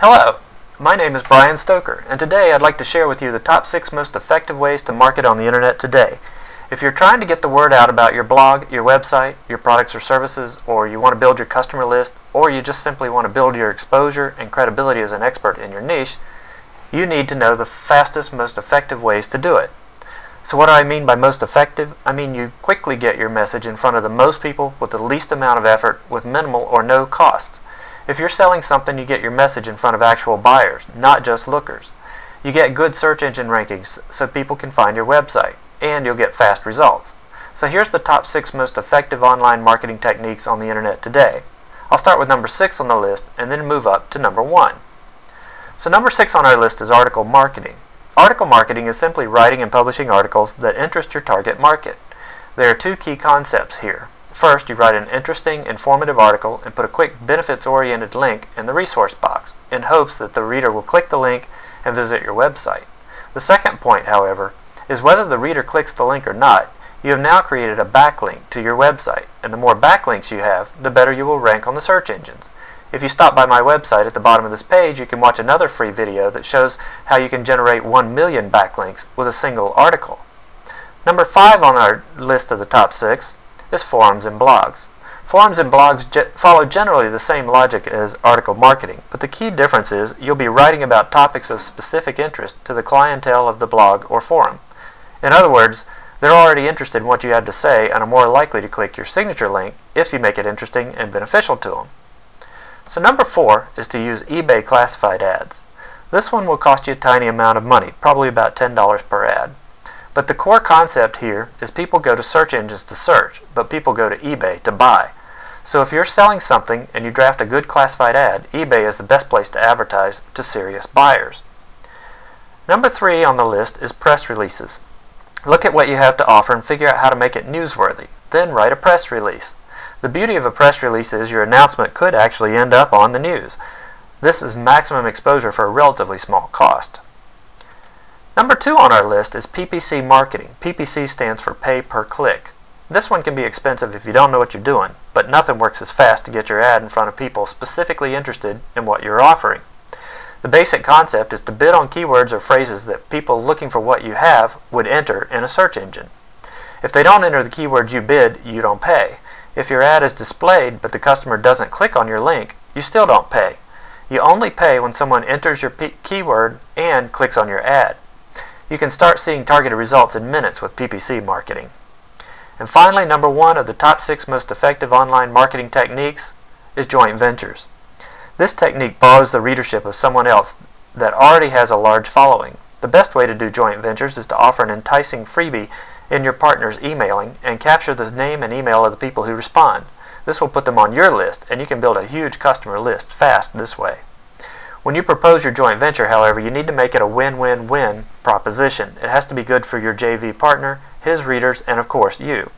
Hello, my name is Bryan Stoker, and today I'd like to share with you the top 6 most effective ways to market on the internet today. If you're trying to get the word out about your blog, your website, your products or services, or you want to build your customer list, or you just simply want to build your exposure and credibility as an expert in your niche, you need to know the fastest, most effective ways to do it. So what do I mean by most effective? I mean you quickly get your message in front of the most people with the least amount of effort with minimal or no cost. If you're selling something, you get your message in front of actual buyers, not just lookers. You get good search engine rankings so people can find your website, and you'll get fast results. So here's the top 6 most effective online marketing techniques on the internet today. I'll start with number 6 on the list and then move up to number 1. So number 6 on our list is article marketing. Article marketing is simply writing and publishing articles that interest your target market. There are 2 key concepts here. First, you write an interesting, informative article and put a quick benefits-oriented link in the resource box in hopes that the reader will click the link and visit your website. The second point, however, is whether the reader clicks the link or not, you have now created a backlink to your website, and the more backlinks you have, the better you will rank on the search engines. If you stop by my website at the bottom of this page, you can watch another free video that shows how you can generate 1 million backlinks with a single article. Number 5 on our list of the top 6 is forums and blogs. Forums and blogs follow generally the same logic as article marketing, but the key difference is you'll be writing about topics of specific interest to the clientele of the blog or forum. In other words, they're already interested in what you had to say and are more likely to click your signature link if you make it interesting and beneficial to them. So number 4 is to use eBay classified ads. This one will cost you a tiny amount of money, probably about $10 per ad. But the core concept here is people go to search engines to search, but people go to eBay to buy. So if you're selling something and you draft a good classified ad, eBay is the best place to advertise to serious buyers. Number 3 on the list is press releases. Look at what you have to offer and figure out how to make it newsworthy. Then write a press release. The beauty of a press release is your announcement could actually end up on the news. This is maximum exposure for a relatively small cost. Number 2 on our list is PPC marketing. PPC stands for pay per click. This one can be expensive if you don't know what you're doing, but nothing works as fast to get your ad in front of people specifically interested in what you're offering. The basic concept is to bid on keywords or phrases that people looking for what you have would enter in a search engine. If they don't enter the keywords you bid, you don't pay. If your ad is displayed but the customer doesn't click on your link, you still don't pay. You only pay when someone enters your keyword and clicks on your ad. You can start seeing targeted results in minutes with PPC marketing. And finally, number 1 of the top 6 most effective online marketing techniques is joint ventures. This technique borrows the readership of someone else that already has a large following. The best way to do joint ventures is to offer an enticing freebie in your partner's emailing and capture the name and email of the people who respond. This will put them on your list, and you can build a huge customer list fast this way. When you propose your joint venture, however, you need to make it a win-win-win proposition. It has to be good for your JV partner, his readers, and of course you.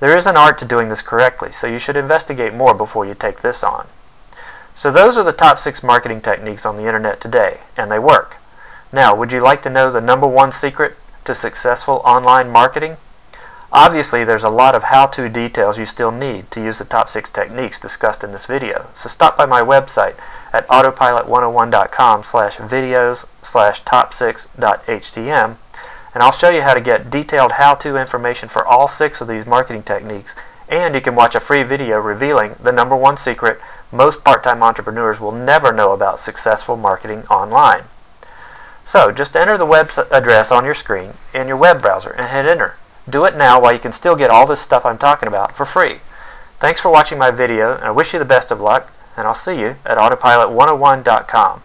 There is an art to doing this correctly, so you should investigate more before you take this on. So those are the top 6 marketing techniques on the internet today, and they work. Now, would you like to know the number 1 secret to successful online marketing? Obviously, there's a lot of how-to details you still need to use the top 6 techniques discussed in this video, so stop by my website at autopilot101.com/videos/top6.htm, and I'll show you how to get detailed how-to information for all 6 of these marketing techniques, and you can watch a free video revealing the number 1 secret most part-time entrepreneurs will never know about successful marketing online. So just enter the web address on your screen in your web browser and hit enter. Do it now while you can still get all this stuff I'm talking about for free. Thanks for watching my video, and I wish you the best of luck, and I'll see you at autopilot101.com.